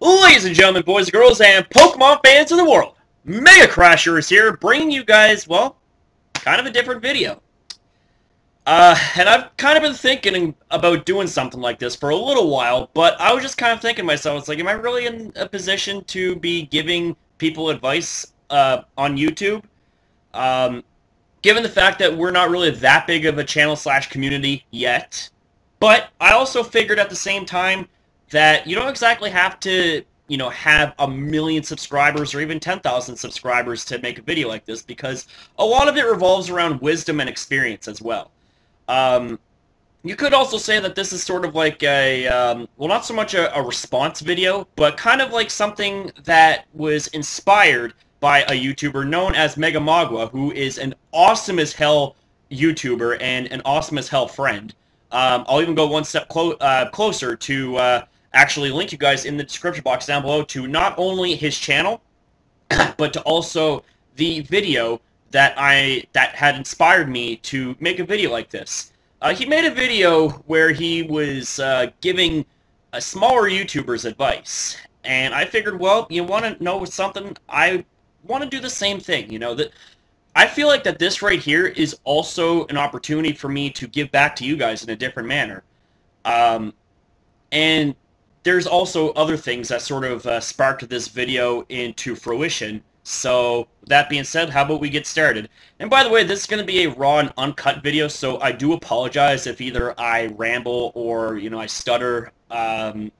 Ladies and gentlemen, boys and girls, and Pokemon fans of the world, Mega Crasher is here, bringing you guys, well, kind of a different video. And I've kind of been thinking about doing something like this for a little while, but I was just kind of thinking to myself, it's like, am I really in a position to be giving people advice on YouTube? Given the fact that we're not really that big of a channel / community yet. But I also figured at the same time that you don't exactly have to, you know, have 1 million subscribers or even 10,000 subscribers to make a video like this, because a lot of it revolves around wisdom and experience as well. You could also say that this is sort of like a, well, not so much a response video, but kind of like something that was inspired by a YouTuber known as MegaMogwai, who is an awesome as hell YouTuber and an awesome as hell friend. I'll even go one step closer to actually link you guys in the description box down below to not only his channel, but to also the video that had inspired me to make a video like this. He made a video where he was giving smaller YouTubers advice, and I figured, well, you want to know something? I want to do the same thing, you know. That I feel like that this right here is also an opportunity for me to give back to you guys in a different manner. And there's also other things that sort of sparked this video into fruition. So, that being said, how about we get started? And by the way, this is going to be a raw and uncut video, so I do apologize if either I ramble or, you know, I stutter, or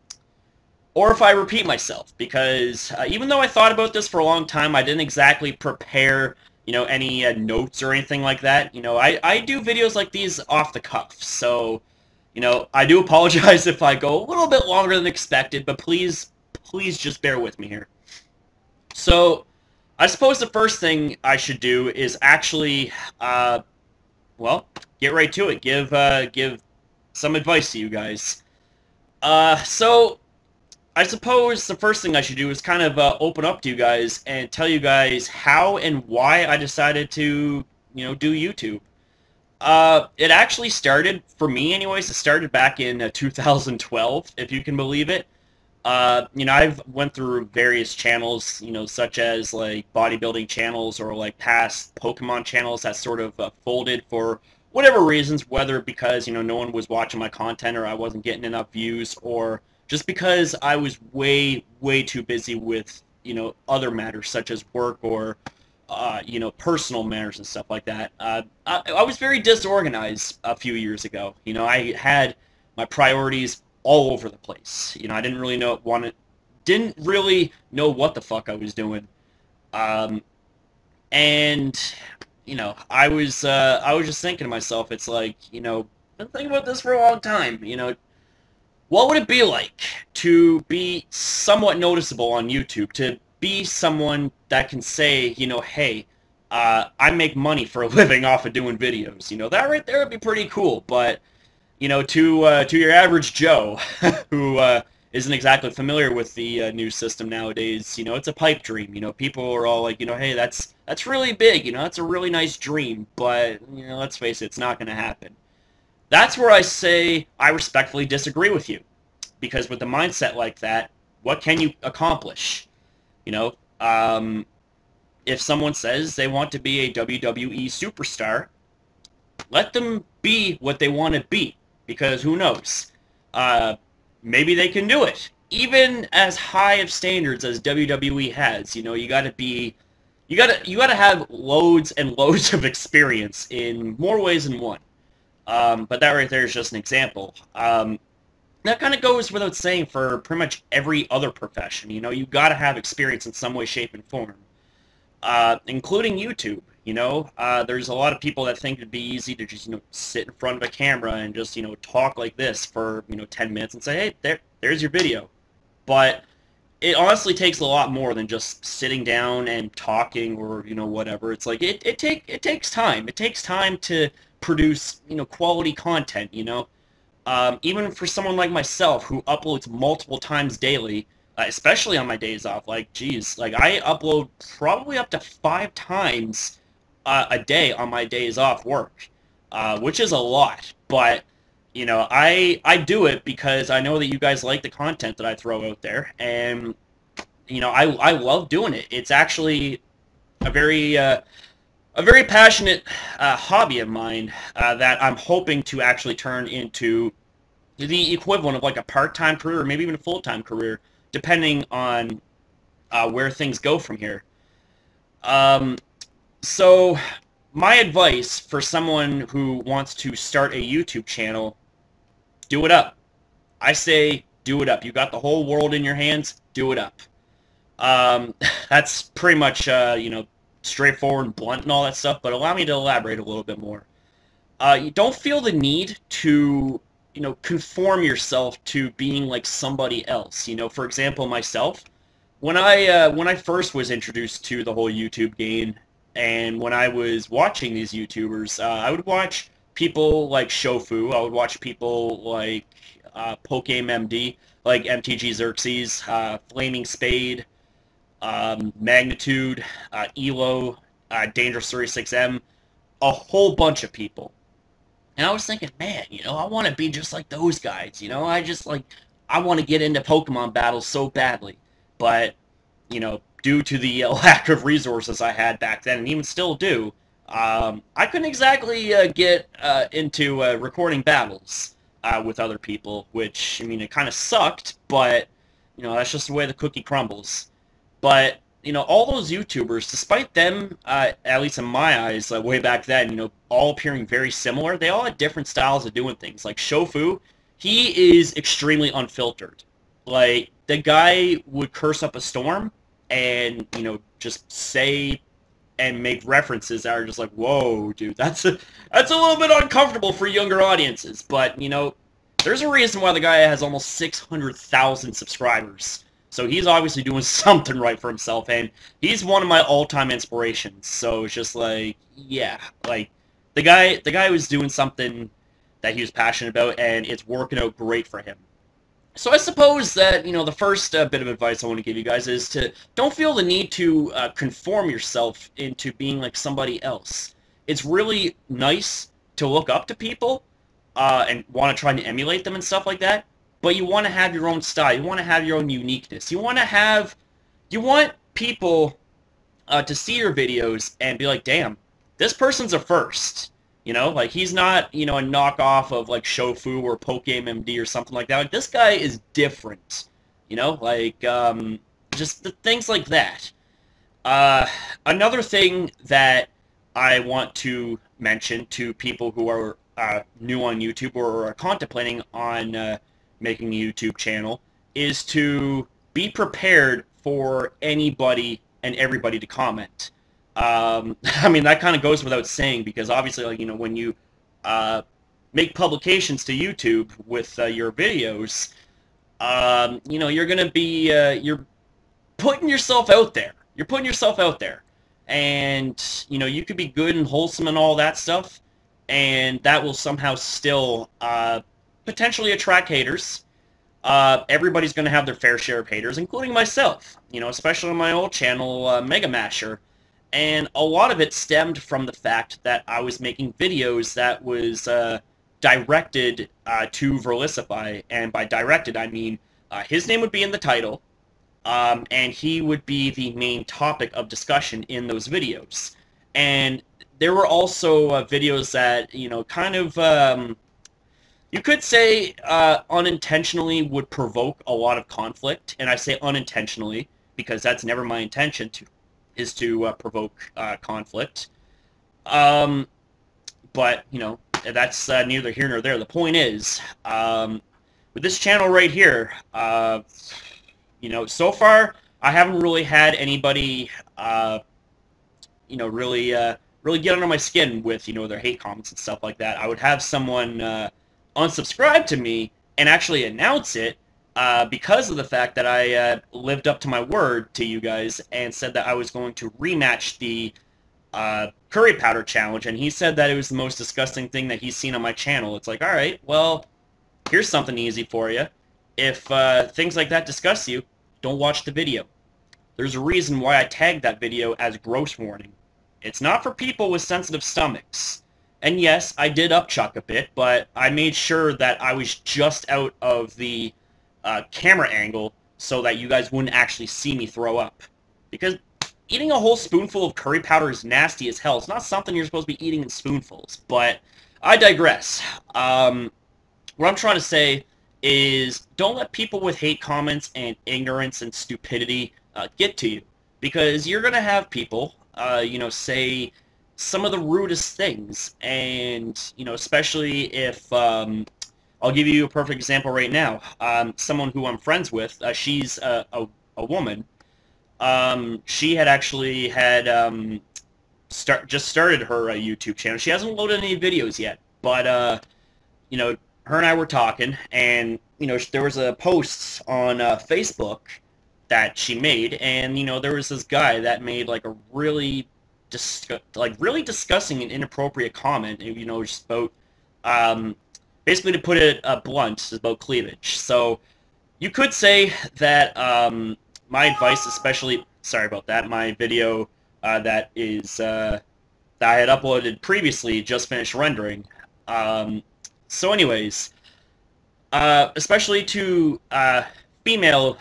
if I repeat myself. Because even though I thought about this for a long time, I didn't exactly prepare, you know, any notes or anything like that. You know, I do videos like these off the cuff, so, you know, I do apologize if I go a little bit longer than expected, but please just bear with me here. So, I suppose the first thing I should do is actually, well, get right to it. Give some advice to you guys. So, I suppose the first thing I should do is kind of open up to you guys and tell you guys how and why I decided to, you know, do YouTube. It actually started, for me anyways, it started back in 2012, if you can believe it. You know, I've went through various channels, you know, such as like bodybuilding channels or like past Pokemon channels that sort of folded for whatever reasons, whether because, you know, no one was watching my content or I wasn't getting enough views or just because I was way too busy with, you know, other matters such as work or, you know, personal matters and stuff like that. I was very disorganized a few years ago. You know, I had my priorities all over the place. You know, I didn't really know what the fuck I was doing. And, you know, I was just thinking to myself, it's like, you know, I've been thinking about this for a long time, you know. What would it be like to be somewhat noticeable on YouTube, to be someone that can say, you know, hey, I make money for a living off of doing videos. You know, that right there would be pretty cool, but, you know, to your average Joe, who isn't exactly familiar with the new system nowadays, you know, it's a pipe dream. You know, people are all like, you know, hey, that's really big, you know, that's a really nice dream, but, you know, let's face it, it's not going to happen. That's where I say I respectfully disagree with you, because with a mindset like that, what can you accomplish? You know, if someone says they want to be a WWE superstar, let them be what they want to be, because who knows? Maybe they can do it. Even as high of standards as WWE has, you know, you gotta have loads and loads of experience in more ways than one. But that right there is just an example. That kind of goes without saying for pretty much every other profession. You know, you got to have experience in some way, shape, and form, including YouTube. You know, there's a lot of people that think it'd be easy to just, you know, sit in front of a camera and just, you know, talk like this for, you know, 10 minutes and say, hey, there's your video. But it honestly takes a lot more than just sitting down and talking or, you know, whatever. It's like it takes time. It takes time to produce, you know, quality content, you know. Even for someone like myself who uploads multiple times daily, especially on my days off, like, geez, like I upload probably up to 5 times a day on my days off work, which is a lot, but you know, I do it because I know that you guys like the content that I throw out there, and you know, I love doing it. It's actually a very passionate hobby of mine that I'm hoping to actually turn into the equivalent of like a part-time career, or maybe even a full-time career, depending on where things go from here. So my advice for someone who wants to start a YouTube channel, do it up. I say do it up. You got the whole world in your hands, do it up. That's pretty much, you know, straightforward and blunt and all that stuff, but allow me to elaborate a little bit more. You don't feel the need to, you know, conform yourself to being like somebody else. You know, for example, myself, when I first was introduced to the whole YouTube game, and when I was watching these YouTubers, I would watch people like Shofu, I would watch people like PokeMD, like MTG Xerxes, Flaming Spade, Magnitude, Elo, Dangerous 36M, a whole bunch of people. And I was thinking, man, you know, I want to be just like those guys, you know? I just, like, I want to get into Pokemon battles so badly. But, you know, due to the lack of resources I had back then, and even still do, I couldn't exactly get into recording battles with other people, which, I mean, it kind of sucked, but, you know, that's just the way the cookie crumbles. But, you know, all those YouTubers, despite them, at least in my eyes, way back then, you know, all appearing very similar, they all had different styles of doing things. Like, Shofu, he is extremely unfiltered. Like, the guy would curse up a storm and, you know, just say and make references that are just like, whoa, dude, that's a little bit uncomfortable for younger audiences. But, you know, there's a reason why the guy has almost 600,000 subscribers. So he's obviously doing something right for himself, and he's one of my all-time inspirations. So it's just like, yeah, like the guy was doing something that he was passionate about, and it's working out great for him. So I suppose that, you know, the first bit of advice I want to give you guys is to don't feel the need to conform yourself into being like somebody else. It's really nice to look up to people and want to try to emulate them and stuff like that. But you want to have your own style. You want to have your own uniqueness. You want people to see your videos and be like, damn, this person's a first. You know, like he's not, you know, a knockoff of like Shofu or PokeMD or something like that. Like this guy is different. You know, like just the things like that. Another thing that I want to mention to people who are new on YouTube or are contemplating on making a YouTube channel is to be prepared for anybody and everybody to comment. I mean, that kind of goes without saying, because obviously, like, you know, when you make publications to YouTube with your videos, you know, you're gonna be you're putting yourself out there. You're putting yourself out there, and you know, you could be good and wholesome and all that stuff, and that will somehow still potentially attract haters. Everybody's going to have their fair share of haters, including myself, you know, especially on my old channel, MegaMasher. And a lot of it stemmed from the fact that I was making videos that was directed to Verlissify. And by directed, I mean his name would be in the title, and he would be the main topic of discussion in those videos. And there were also videos that, you know, kind of... you could say unintentionally would provoke a lot of conflict, and I say unintentionally because that's never my intention to provoke conflict. But, you know, that's neither here nor there. The point is, with this channel right here, you know, so far I haven't really had anybody, you know, really get under my skin with, you know, their hate comments and stuff like that. I would have someone... unsubscribe to me and actually announce it because of the fact that I lived up to my word to you guys and said that I was going to rematch the curry powder challenge, and he said that it was the most disgusting thing that he's seen on my channel. It's like, all right, well, here's something easy for you. If things like that disgust you, don't watch the video. There's a reason why I tagged that video as gross warning. It's not for people with sensitive stomachs. And yes, I did upchuck a bit, but I made sure that I was just out of the camera angle so that you guys wouldn't actually see me throw up. Because eating a whole spoonful of curry powder is nasty as hell. It's not something you're supposed to be eating in spoonfuls, but I digress. What I'm trying to say is don't let people with hate comments and ignorance and stupidity get to you. Because you're going to have people, you know, say some of the rudest things, and you know, especially if I'll give you a perfect example right now. Someone who I'm friends with, she's a woman. She had actually had just started her YouTube channel. She hasn't loaded any videos yet, but you know, her and I were talking, and you know, there was a post on Facebook that she made, and you know, there was this guy that made like a really discussing an inappropriate comment, you know, just about, basically to put it blunt, is about cleavage. So you could say that my advice, especially, sorry about that, my video that is, that I had uploaded previously, just finished rendering. So anyways, especially to females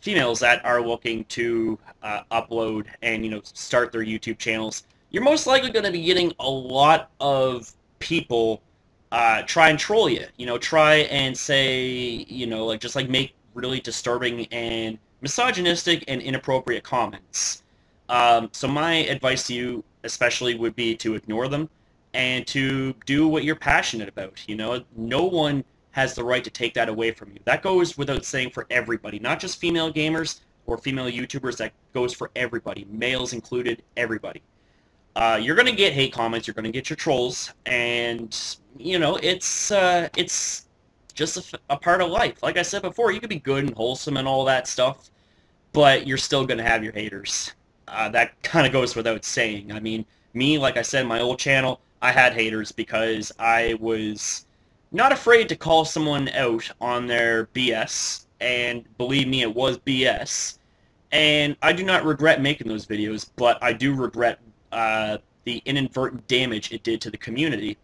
that are looking to upload and, you know, start their YouTube channels, you're most likely going to be getting a lot of people try and troll you. You know, try and say, you know, like, just like make really disturbing and misogynistic and inappropriate comments. So my advice to you especially would be to ignore them and to do what you're passionate about. You know, no one has the right to take that away from you. That goes without saying for everybody, not just female gamers or female YouTubers. That goes for everybody, males included, everybody. You're gonna get hate comments, you're gonna get your trolls, and you know, it's just a part of life. Like I said before, you could be good and wholesome and all that stuff, but you're still gonna have your haters. That kind of goes without saying. I mean, me, like I said, my old channel, I had haters because I was not afraid to call someone out on their BS, and believe me, it was BS, and I do not regret making those videos, but I do regret the inadvertent damage it did to the community,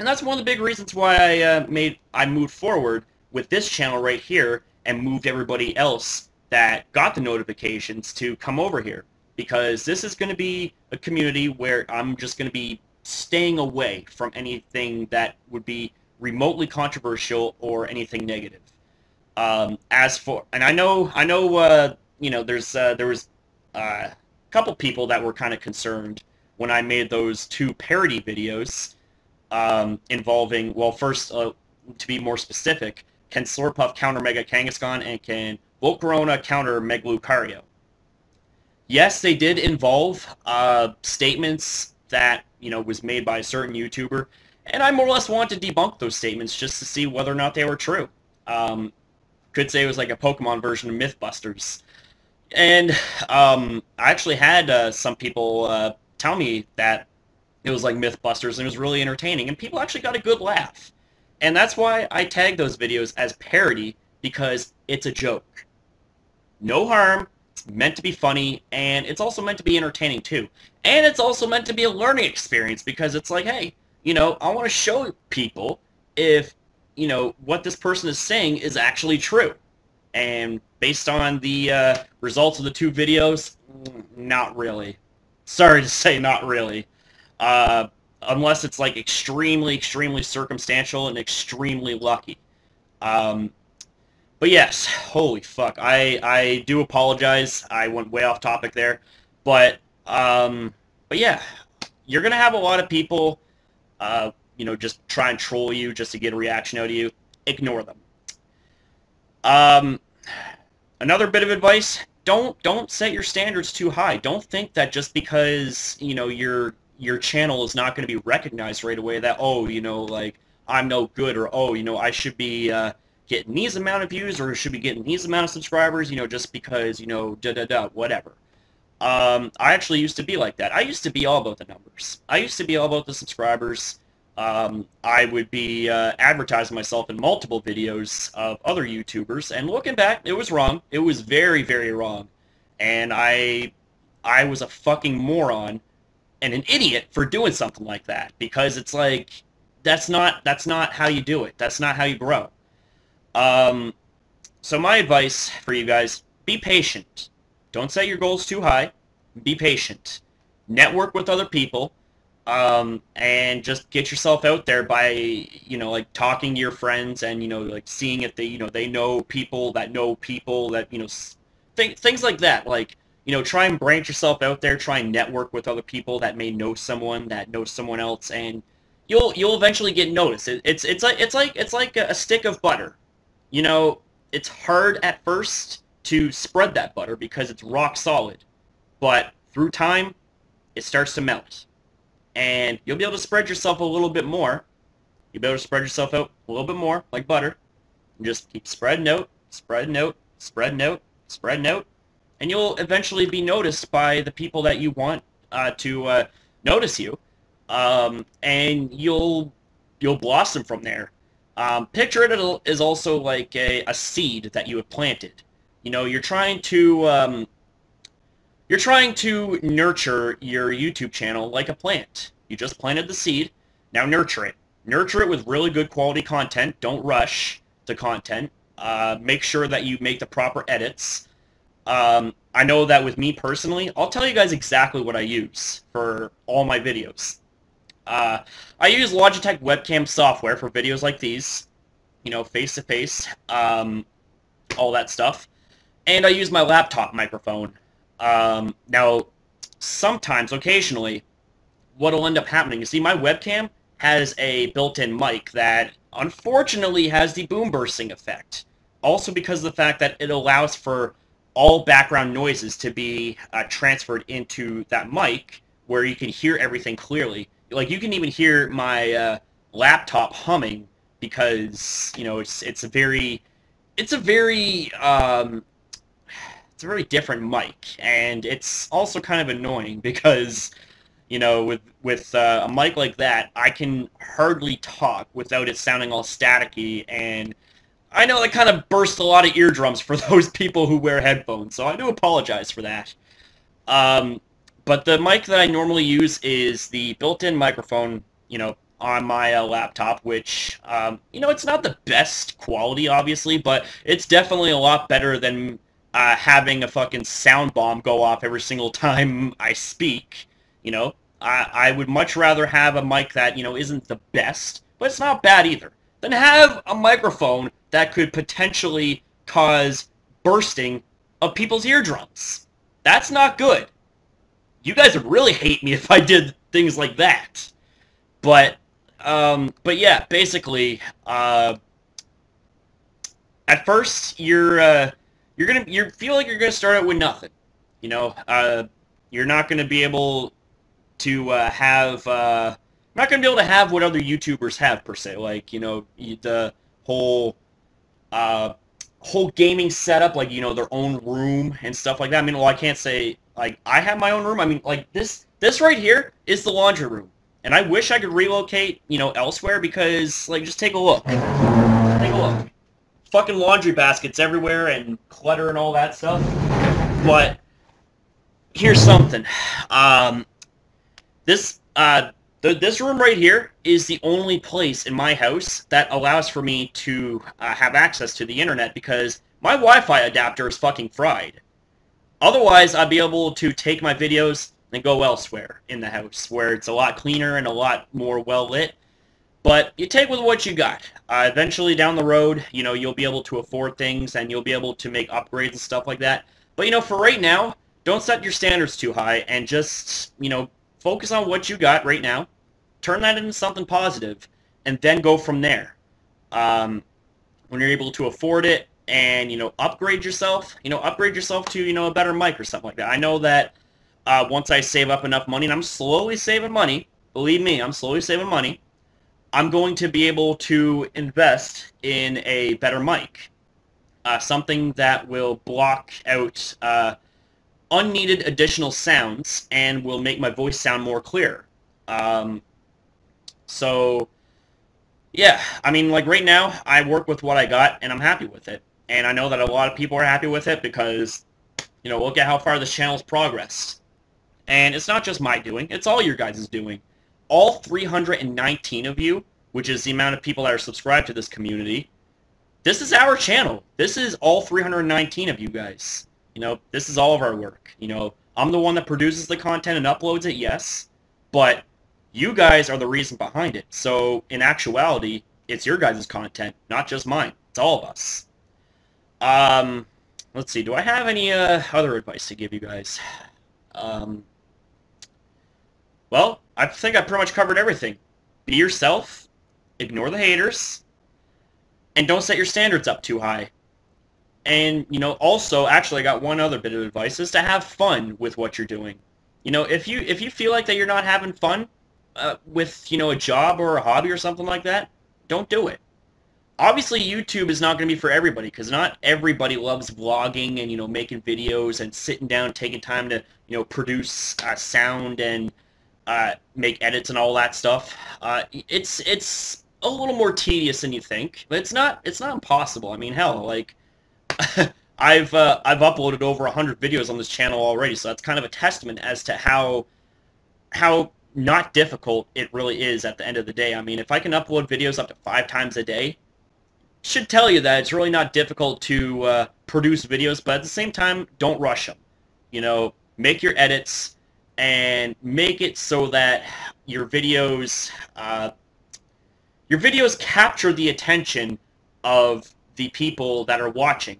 and that's one of the big reasons why I moved forward with this channel right here and moved everybody else that got the notifications to come over here, because this is going to be a community where I'm just going to be staying away from anything that would be remotely controversial or anything negative. As for, and I know, you know, there was a couple people that were kind of concerned when I made those two parody videos involving, well, first, to be more specific, can Slurpuff counter Mega Kangaskhan, and can Volcarona counter Mega Lucario? Yes, they did involve statements that, you know, was made by a certain YouTuber. And I more or less wanted to debunk those statements just to see whether or not they were true. Could say it was like a Pokemon version of Mythbusters. And I actually had some people tell me that it was like Mythbusters, and it was really entertaining. And people actually got a good laugh. And that's why I tagged those videos as parody, because it's a joke. No harm. It's meant to be funny, and it's also meant to be entertaining too. And it's also meant to be a learning experience, because it's like, hey, you know, I want to show people if, you know, what this person is saying is actually true. And based on the results of the two videos, not really. Sorry to say, not really. Unless it's like extremely, extremely circumstantial and extremely lucky. But yes, holy fuck. I do apologize. I went way off topic there. But yeah, you're going to have a lot of people you know, just try and troll you just to get a reaction out of you. Ignore them. Another bit of advice: don't set your standards too high. Don't think that just because, you know, your channel is not going to be recognized right away that, oh, you know, like, I'm no good, or, oh, you know, I should be getting these amount of views, or should be getting these amount of subscribers, you know, just because, you know, whatever. I actually used to be like that. I used to be all about the numbers. I used to be all about the subscribers. I would be advertising myself in multiple videos of other YouTubers, and looking back, it was wrong. It was very, very wrong. And I was a fucking moron and an idiot for doing something like that, because it's like, that's not how you do it. That's not how you grow. So my advice for you guys, be patient. Don't set your goals too high. Be patient. Network with other people, and just get yourself out there by, you know, like talking to your friends and, you know, like seeing if they, you know, they know people that, you know, things like that. Like, you know, try and branch yourself out there. Try and network with other people that may know someone that knows someone else, and you'll eventually get noticed. It's like a stick of butter. You know, it's hard at first to spread that butter because it's rock solid, but through time, it starts to melt, and you'll be able to spread yourself a little bit more. You'll be able to spread yourself out a little bit more, like butter, and just keep spreading out, spreading out, spreading out, spreading out, and you'll eventually be noticed by the people that you want to notice you, and you'll blossom from there. Picture it is also like a seed that you have planted. You know, you're trying to nurture your YouTube channel like a plant. You just planted the seed. Now nurture it. Nurture it with really good quality content. Don't rush the content. Make sure that you make the proper edits. I know that with me personally, I'll tell you guys exactly what I use for all my videos. I use Logitech webcam software for videos like these, you know, face-to-face, all that stuff. And I use my laptop microphone. Now, sometimes, occasionally, what'll end up happening, you see, my webcam has a built-in mic that, unfortunately, has the boom bursting effect. Also because of the fact that it allows for all background noises to be transferred into that mic, where you can hear everything clearly. Like, you can even hear my laptop humming, because, you know, it's a very different mic, and it's also kind of annoying because, you know, with a mic like that, I can hardly talk without it sounding all staticky, and I know that kind of bursts a lot of eardrums for those people who wear headphones, so I do apologize for that. But the mic that I normally use is the built-in microphone, you know, on my laptop, which, you know, it's not the best quality, obviously, but it's definitely a lot better than having a fucking sound bomb go off every single time I speak. You know, I would much rather have a mic that, you know, isn't the best, but it's not bad either, than have a microphone that could potentially cause bursting of people's eardrums. That's not good. You guys would really hate me if I did things like that. But yeah, basically, at first you feel like you're gonna start out with nothing, you know. You're not gonna be able to have what other YouTubers have, per se. Like, you know, the whole gaming setup, like, you know, their own room and stuff like that. I mean, well, I can't say like I have my own room. I mean, like this right here is the laundry room, and I wish I could relocate, you know, elsewhere, because, like, just take a look. Take a look. Fucking laundry baskets everywhere and clutter and all that stuff. But here's something. This room right here is the only place in my house that allows for me to have access to the internet, because my Wi-Fi adapter is fucking fried. Otherwise, I'd be able to take my videos and go elsewhere in the house, where it's a lot cleaner and a lot more well lit. But you take with what you got. Eventually, down the road, you know, you'll be able to afford things, and you'll be able to make upgrades and stuff like that. But, you know, for right now, don't set your standards too high, and just, you know, focus on what you got right now. Turn that into something positive, and then go from there. When you're able to afford it, and, you know, upgrade yourself to, you know, a better mic or something like that. I know that once I save up enough money, and I'm slowly saving money. Believe me, I'm slowly saving money. I'm going to be able to invest in a better mic, something that will block out unneeded additional sounds and will make my voice sound more clear. So, yeah, I mean, like, right now, I work with what I got, and I'm happy with it. And I know that a lot of people are happy with it, because, you know, look at how far this channel's progressed. And it's not just my doing, it's all your guys' doing. All 319 of you, which is the amount of people that are subscribed to this community, this is our channel. This is all 319 of you guys. You know, this is all of our work. You know, I'm the one that produces the content and uploads it, yes, but you guys are the reason behind it. So, in actuality, it's your guys' content, not just mine. It's all of us. Let's see, do I have any other advice to give you guys? Well, I think I pretty much covered everything. Be yourself, ignore the haters, and don't set your standards up too high. And, you know, also, actually, I got one other bit of advice, is to have fun with what you're doing. You know, if you feel like that you're not having fun with, you know, a job or a hobby or something like that, don't do it. Obviously, YouTube is not going to be for everybody, because not everybody loves vlogging and, you know, making videos and sitting down, taking time to, you know, produce sound and make edits and all that stuff. It's a little more tedious than you think, but it's not impossible. I mean, hell, like I've uploaded over 100 videos on this channel already, so that's kind of a testament as to how not difficult it really is at the end of the day. I mean, if I can upload videos up to 5 times a day, it should tell you that it's really not difficult to produce videos, but at the same time, don't rush them. You know, make your edits and make it so that your videos capture the attention of the people that are watching.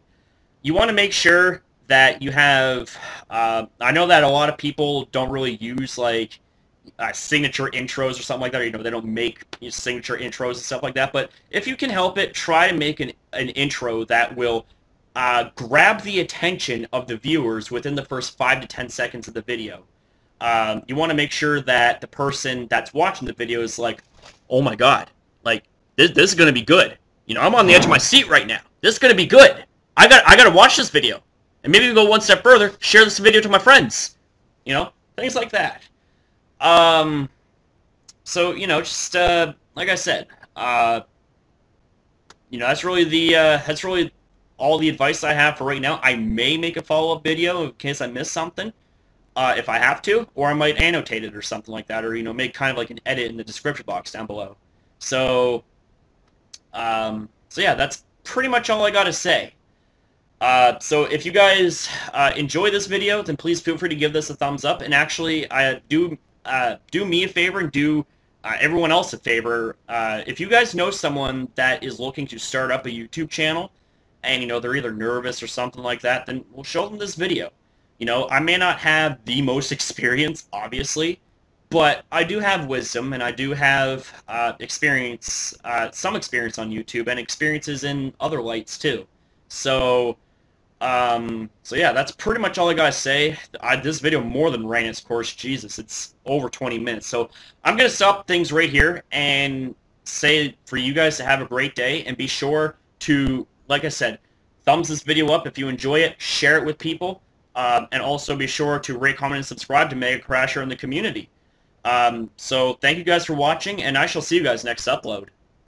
You want to make sure that you have, I know that a lot of people don't really use, like, signature intros or something like that, or, you know, they don't make signature intros and stuff like that, but if you can help it, try to make an intro that will grab the attention of the viewers within the first 5 to 10 seconds of the video. You want to make sure that the person that's watching the video is like, oh my god, like, this is going to be good. You know, I'm on the edge of my seat right now. This is going to be good. I got to watch this video. And maybe we go one step further, share this video to my friends. You know, things like that. So, you know, just, like I said, you know, that's really all the advice I have for right now. I may make a follow-up video in case I miss something, if I have to, or I might annotate it or something like that, or, you know, make kind of like an edit in the description box down below. So, yeah, that's pretty much all I gotta say. So if you guys enjoy this video, then please feel free to give this a thumbs up. And actually, do me a favor and do everyone else a favor. If you guys know someone that is looking to start up a YouTube channel, and, you know, they're either nervous or something like that, then we'll show them this video. You know, I may not have the most experience, obviously, but I do have wisdom, and I do have experience, some experience on YouTube, and experiences in other lights too. So, yeah, that's pretty much all I gotta say. This video more than ran its course. Jesus, it's over 20 minutes. So I'm gonna stop things right here and say for you guys to have a great day, and be sure to, like I said, thumbs this video up if you enjoy it, share it with people, and also be sure to rate, comment, and subscribe to Mega Crasher in the community. So thank you guys for watching, and I shall see you guys next upload.